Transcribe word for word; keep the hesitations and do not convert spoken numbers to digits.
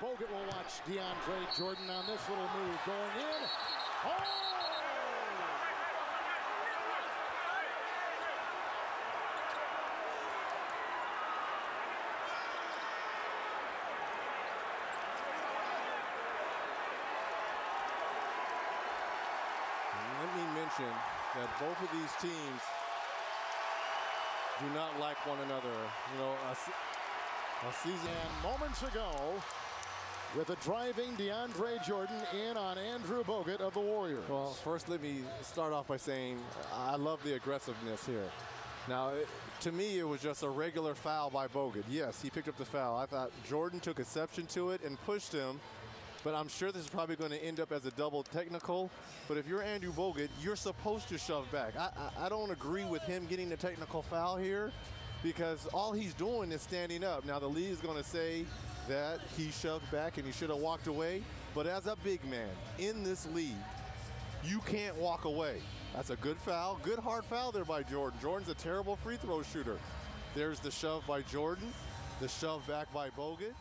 Bogut will watch DeAndre Jordan on this little move going in. Oh! Let me mention that both of these teams do not like one another. You know, a, a season. And moments ago, with a driving DeAndre Jordan in on Andrew Bogut of the Warriors. Well, first let me start off by saying I love the aggressiveness here. Now, it, to me, it was just a regular foul by Bogut. Yes, he picked up the foul. I thought Jordan took exception to it and pushed him. But I'm sure this is probably going to end up as a double technical. But if you're Andrew Bogut, you're supposed to shove back. I, I, I don't agree with him getting the technical foul here because all he's doing is standing up. Now, the lead is going to say that he shoved back and he should have walked away. But as a big man in this league, you can't walk away. That's a good foul. Good hard foul there by Jordan. Jordan's a terrible free throw shooter. There's the shove by Jordan, the shove back by Bogut.